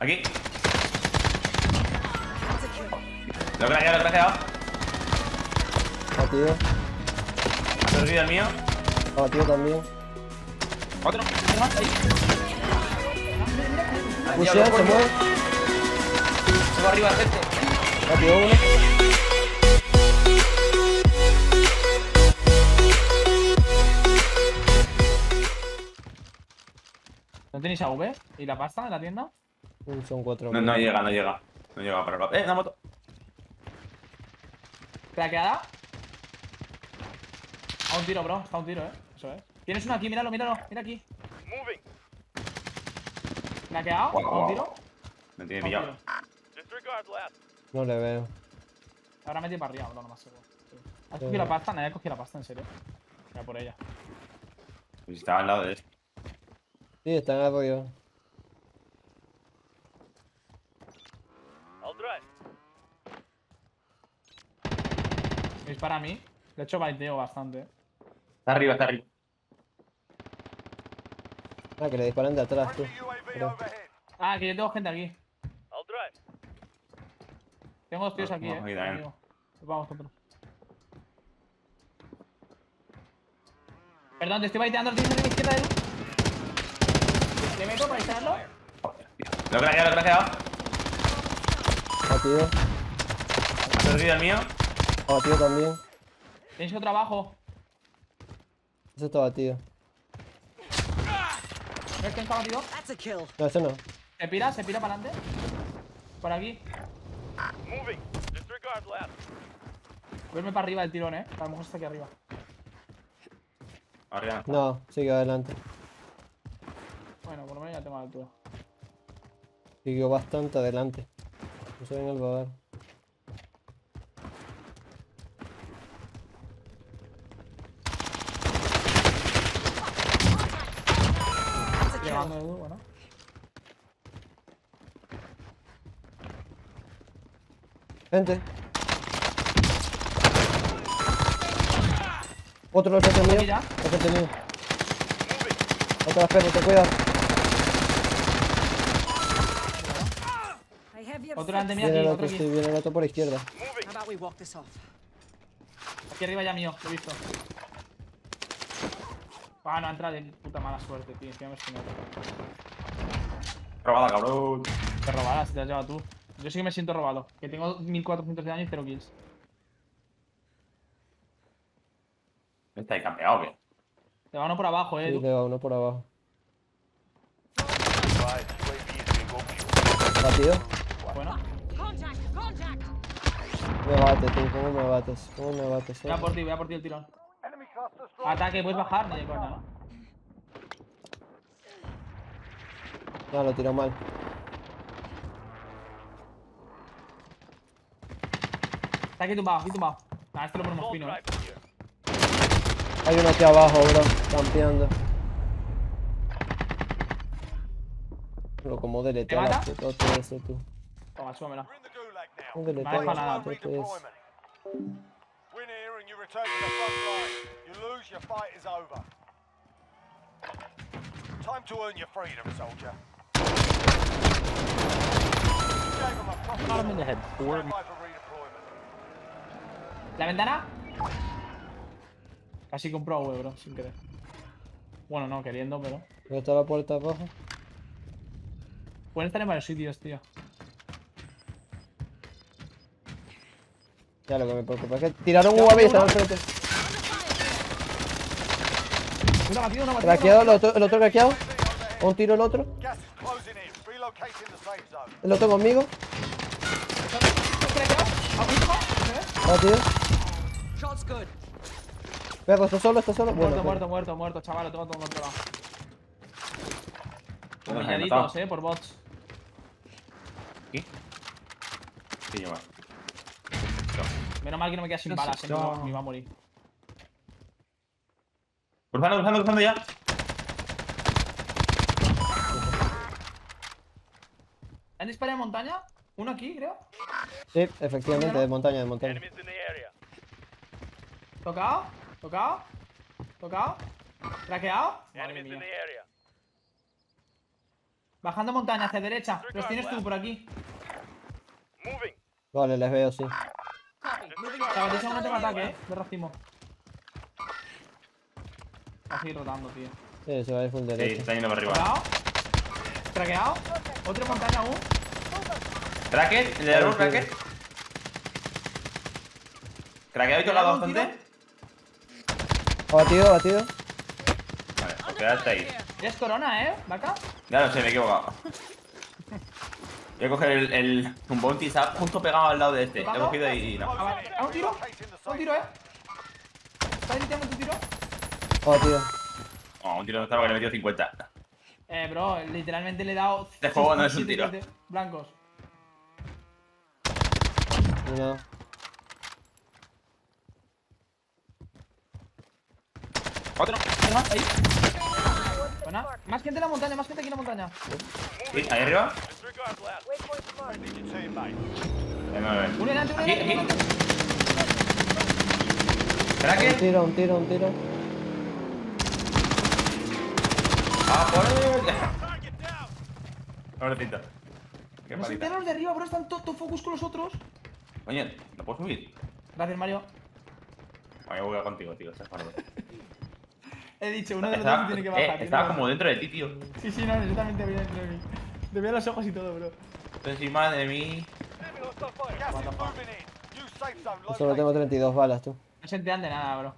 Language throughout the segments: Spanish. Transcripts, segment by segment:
Aquí. Lo he craqueado, Batido. Ha perdido el mío. Ha batido también. Otro. Más ahí. Puseo, se mueve. Se va arriba, gente. Batido uno. ¿No tenéis AV y la pasta en la tienda? Son 4. No, no llega. No llega para el... una moto. ¿Craqueada? A un tiro, bro. Está a un tiro, Eso es. Tienes uno aquí, míralo. Mira aquí. ¿Craqueado? Wow. ¿A un tiro? Me tiene pillado. No le veo. Ahora metido para arriba, bro. No más seguro. Sí. ¿Has cogido la pasta? Nadie ha cogido la pasta, en serio. Mira por ella. Pues estaba al lado de este. Sí, está en el rollo. Es para mí. De hecho, baiteo bastante. Está arriba, Ah, que le disparan de atrás, tú. Ah, que yo tengo gente aquí. Tengo dos tíos aquí, Vamos, otro. Perdón, te estoy baiteando, tío, de la izquierda de él. ¿Le meto para instalarlo? Lo he craqueado, Batido. ¿Has perdido el mío? Batido también. Tienes otro abajo. Ese está batido. ¿Ves que está batido? No, ese no. ¿Se pira? ¿Se pira para adelante? Por aquí. Vuelve para arriba el tirón, A lo mejor está aquí arriba. Arriba. No, sigue adelante. Bueno, por lo menos ya tengo la altura. Siguió bastante adelante. No se ven el radar. Llegando de duro, ¿no? Gente. Otro lo he tenido. Otra perro, te cuidado. Otro delante mío aquí, otro aquí. Viene el otro por izquierda. Aquí arriba ya mío, lo he visto. Ah, no, entra de puta mala suerte, tío. Encima me estoy robada, cabrón. Te robadas, te has llevado tú. Yo sí que me siento robado. Que tengo 1400 de daño y 0 kills. Me estáis campeado, ¿qué? Te va uno por abajo, Sí, te va uno por abajo. ¿Batido? Bueno. Me bates, tío. ¿Cómo me bates? Voy a por ti, el tirón. Ataque, puedes bajar, no hay cuenta, ¿no? No, lo tiró mal. Está aquí tumbado, Ah, este lo ponemos fino, Hay uno aquí abajo, bro, campeando. Pero como deletear, todo eso, tú. Toma, súbamela. No deletear nada, todo eso. ¿La ventana? Casi compró a huevo, bro, sin querer. Bueno, no, queriendo, pero... ¿Dónde está la puerta abajo? Pueden estar en varios sitios, tío. Ya, lo que me preocupa es que tiraron un UAV y estaban al frente. Craqueado, el otro craqueado. Un tiro el otro. El otro conmigo. Tío. Pero está solo, Muerto, bueno, muerto, chaval, lo tengo todo controlado. Humilladitos, por bots. ¿Qué? Sí, yo menos mal que no me queda sin balas, me iba a morir. Cruzando ya. ¿Han disparado de montaña? ¿Uno aquí, creo? Sí, efectivamente, de montaña, ¿Tocado? ¿Tocado? ¿Craqueado? Madre mía. Bajando montaña hacia derecha. Los tienes tú por aquí. Vale, les veo, sí. Chaval, ese no tengo ataque, de racimo. Va a seguir rotando, tío. Sí, se va a ir full derecho. Sí, está yendo para arriba. ¿Craqueado? ¿Otra montaña aún? ¿Cracker? ¿Le daré un cracker? ¿Craqueado y tocado bastante? Batido, batido. Vale, os quedaste ahí. Es corona, vaca. Ya no sé, me he equivocado. Voy a coger un bounty, está justo pegado al lado de este. Lo he cogido y no. ¿A un tiro? ¿A un tiro, ¿Estás editando tu tiro? Oh, tío. Oh, un tiro de estaba que le he metido 50. Bro, literalmente le he dado. Este juego no es un tiro. Blancos. Cuidado. Otro. Más, ahí. Buena. Más gente en la montaña, más gente aquí en la montaña. ¿Ahí arriba? Uno delante, uno delante. Cracker. Un tiro. Ah, por el... Qué no se enteran los de arriba, bro. Están todo focus con los otros. Coño, ¿lo puedo subir? Gracias, Mario. Voy a jugar contigo, tío. Estás parado. He dicho, uno de los dos tiene que bajar. Estaba como dentro de ti, tío. Sí, no, yo también te veía dentro de mí. Te veía los ojos y todo, bro. Encima de mí. Yo solo tengo 32 balas, tú. No se enteran de nada, bro.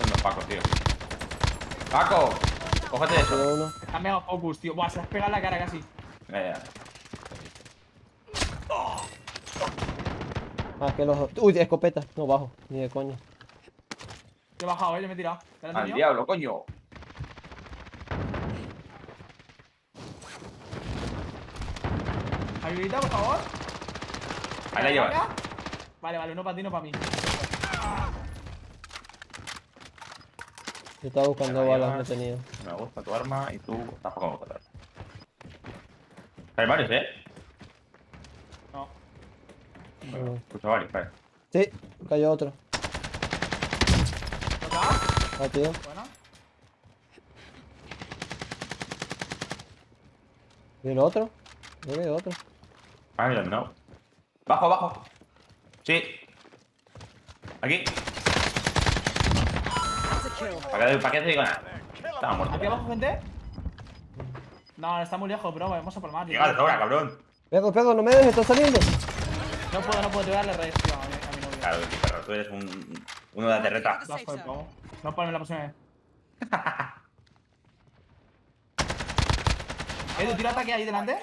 Son los Pacos, tío. ¡Paco! Cógete de eso. Está mega focus, tío. Buah, se las pega en la cara casi. Más que los... Uy, escopeta. No bajo, ni de coño. Yo he bajado, yo me he tirado. ¡Al diablo, coño! Habilita, por favor. Ahí la llevas. Vale, uno para ti, no para mí. Yo estaba buscando balas, no he tenido. Me gusta tu arma y tú tampoco me gusta tu arma. ¿Hay varios, No. Bueno, escucho varios, vale. Sí, cayó otro. Ah, tío. Bueno. ¿Y el otro? ¿Y otro? Ah, mira, no. Bajo. Sí. Aquí. ¿Para qué te digo nada? Estaba muerto. ¿Aquí abajo, gente? No, está muy lejos, bro. Vamos a por más. Llega de sobra, cabrón. Pego, no me dejes, está saliendo. No puedo, te voy a darle red, tío, a mi novia. Claro, perro, tú eres uno de la terreta. No ponme la posición. Tira ataque ahí delante.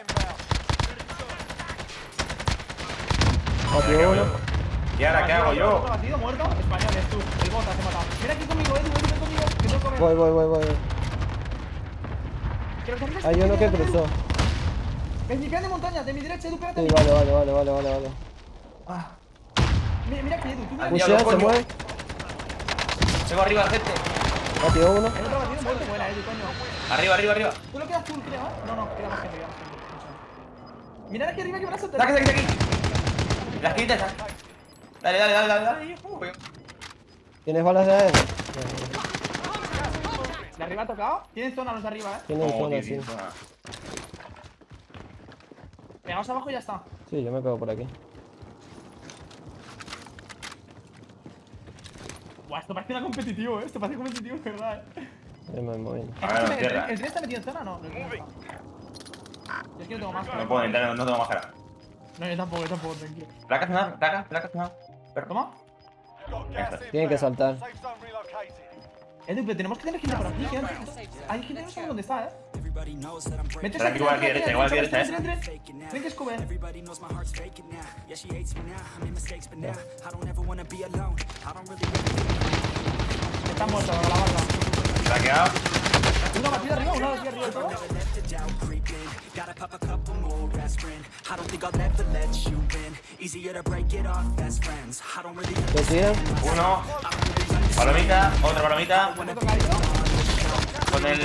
¿Y ahora qué hago yo? Batido, muerto. Español, es tú. El bota te ha matado. Ven aquí conmigo, ven conmigo. Que tengo que ver. Voy. Hay uno que cruzó. Esnipean de montaña, de mi derecha, Edu, espérate. Sí, vale. Mira que Edu, tú me has dicho. Se mueve. Tengo arriba, gente. Batió uno. El otro batido muerto, buena, Edu, coño. Arriba. Tú lo quedas tú, creo. No, queda más gente. Mirad aquí arriba que van a soltar. Aquí. Las quitas. Dale. ¿Tienes balas de AD? ¿De arriba ha tocado? Tienen zona los de arriba, Tienen zona, sí. Pegamos abajo y ya está. Sí, yo me pego por aquí. Buah, esto parece una competitivo, Esto parece competitivo, es verdad, Me voy. ¿El 3 está metido en zona o no? Yo es que no tengo más. No puedo entrar, no tengo más cara. No, yo tampoco, tranquilo. Placas nada. ¿Pero toma? Tienen que saltar. Pero tenemos que tener gente por aquí, Hay gente que no sabe dónde está, Métese aquí, igual que derecha, Tren que escobe. Está muerto, la barra. ¿Está quedado? Una batida arriba, todo. Uno. Palomita, otra palomita. Con el...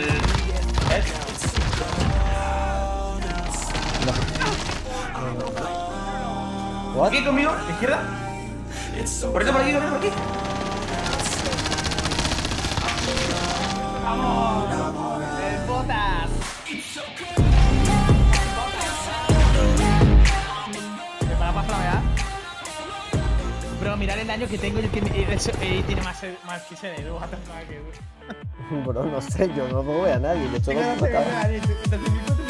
No. ¿Aquí conmigo? ¿Izquierda? Por aquí. ¡Vamos! ¡El botas! daño que tengo, yo tiene más que cerebro, bro. Bro, no sé, yo no veo a nadie. De hecho, no veo a nadie.